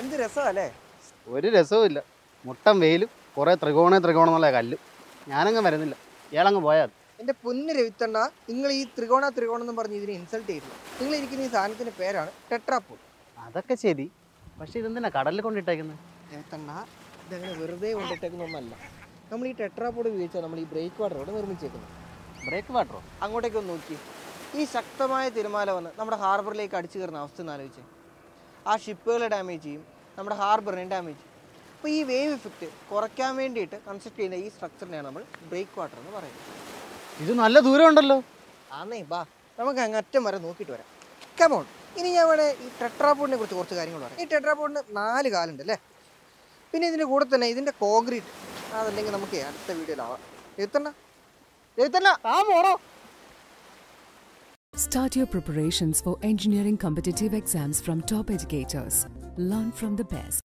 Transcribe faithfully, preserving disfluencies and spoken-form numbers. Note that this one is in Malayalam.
എന്ത് രസമല്ലേ? ഒരു രസവുമില്ല. മുട്ടം വെയിലും കുറേ ത്രികോണേ ത്രികോണമെന്നുള്ള കല്ലും. ഞാനങ്ങ് വരുന്നില്ല, ഇയാളങ്ങ് പോയാൽ. എൻ്റെ പൊന്ന് രവിത്തണ്ണ, നിങ്ങൾ ഈ ത്രികോണ ത്രികോണമെന്ന് പറഞ്ഞ് ഇതിനെ ഇൻസൾട്ട് ചെയ്തില്ല. നിങ്ങൾ ഇരിക്കുന്ന ഈ സാധനത്തിൻ്റെ പേരാണ് ടെട്രാപോഡ്. അതൊക്കെ ശരി, പക്ഷേ ഇതെന്തിനാണ് കടലിൽ കൊണ്ടിട്ടേക്കുന്നത്? രവിത്തണ്ണ, ഇതങ്ങനെ വെറുതെ കൊണ്ടിട്ടേക്കുന്നൊന്നല്ല. നമ്മൾ ഈ ടെട്രാപോഡ് ഉപയോഗിച്ചാൽ നമ്മൾ ഈ ബ്രേക്ക് വാട്ടറോട് നിർമ്മിച്ചേക്കുന്നത്. ബ്രേക്ക് വാട്ടറോ? അങ്ങോട്ടേക്കൊന്ന് നോക്കി. ഈ ശക്തമായ തിരമാല വന്ന് നമ്മുടെ ഹാർബറിലേക്ക് അടിച്ചു കയറുന്ന അവസ്ഥ എന്ന് ആലോചിച്ച്, ആ ഷിപ്പുകളെ ഡാമേജ് ചെയ്യും, നമ്മുടെ ഹാർബറിനെ ഡാമേജ് ചെയ്യും. അപ്പോൾ ഈ വേവ് ഇഫക്റ്റ് കുറയ്ക്കാൻ വേണ്ടിയിട്ട് കൺസ്ട്രക്ട് ചെയ്യുന്ന ഈ സ്ട്രക്ചറിനെയാണ് നമ്മൾ ബ്രേക്ക് വാട്ടർ എന്ന് പറയുന്നത്. ഇത് നല്ല ദൂരമുണ്ടല്ലോ. ആന്നേ ബാ, നമുക്ക് അങ്ങറ്റം വരെ നോക്കിയിട്ട് വരാം. കമോൺ. ഇനി ഞാൻ വേണേൽ ഈ ടെട്രാപോഡിനെ കുറിച്ച് കുറച്ച് കാര്യങ്ങൾ പറയാം. ഈ ടെട്രാപോഡിന് നാല് കാലുണ്ട് അല്ലേ? പിന്നെ ഇതിൻ്റെ കൂടെ തന്നെ ഇതിൻ്റെ കോൺക്രീറ്റ്, അതല്ലെങ്കിൽ നമുക്ക് അടുത്ത വീഡിയോയിലാവാം. എഴുത്തണ്ട എഴുത്തല്ല ആ പോടോ. Start your preparations for engineering competitive exams from top educators. Learn from the best.